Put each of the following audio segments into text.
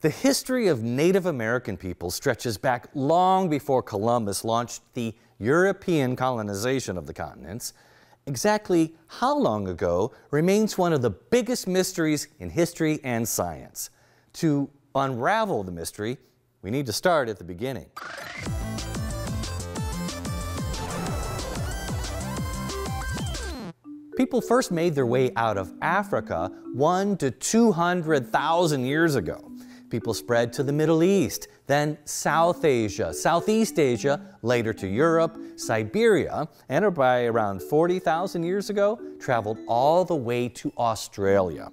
The history of Native American people stretches back long before Columbus launched the European colonization of the continents. Exactly how long ago remains one of the biggest mysteries in history and science. To unravel the mystery, we need to start at the beginning. People first made their way out of Africa 100,000 to 200,000 years ago. People spread to the Middle East, then South Asia, Southeast Asia, later to Europe, Siberia, and by around 40,000 years ago, traveled all the way to Australia.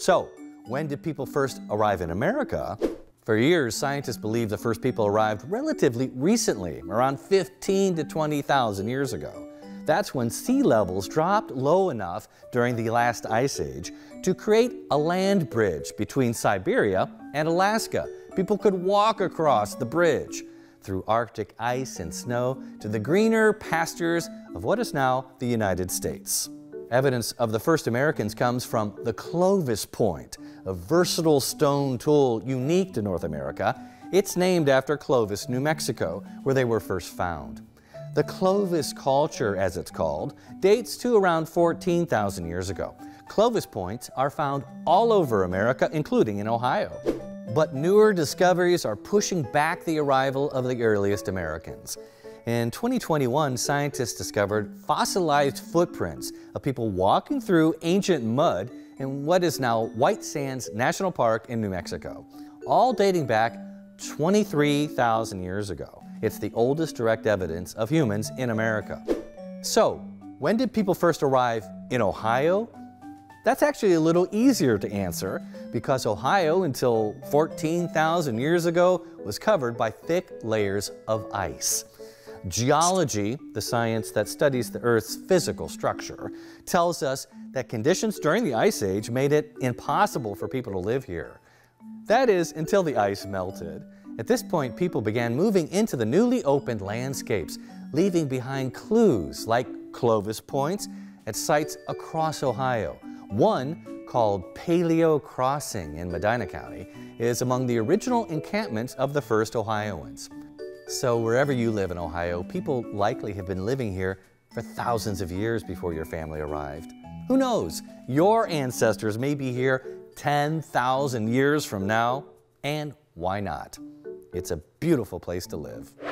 So, when did people first arrive in America? For years, scientists believe the first people arrived relatively recently, around 15,000 to 20,000 years ago. That's when sea levels dropped low enough during the last ice age to create a land bridge between Siberia and Alaska. People could walk across the bridge through Arctic ice and snow to the greener pastures of what is now the United States. Evidence of the first Americans comes from the Clovis point, a versatile stone tool unique to North America. It's named after Clovis, New Mexico, where they were first found. The Clovis culture, as it's called, dates to around 14,000 years ago. Clovis points are found all over America, including in Ohio. But newer discoveries are pushing back the arrival of the earliest Americans. In 2021, scientists discovered fossilized footprints of people walking through ancient mud in what is now White Sands National Park in New Mexico, all dating back 23,000 years ago. It's the oldest direct evidence of humans in America. So, when did people first arrive in Ohio? That's actually a little easier to answer because Ohio, until 14,000 years ago, was covered by thick layers of ice. Geology, the science that studies the Earth's physical structure, tells us that conditions during the Ice Age made it impossible for people to live here. That is, until the ice melted. At this point, people began moving into the newly opened landscapes, leaving behind clues like Clovis points at sites across Ohio. One, called Paleo Crossing in Medina County, is among the original encampments of the first Ohioans. So wherever you live in Ohio, people likely have been living here for thousands of years before your family arrived. Who knows? Your ancestors may be here 10,000 years from now, and why not? It's a beautiful place to live.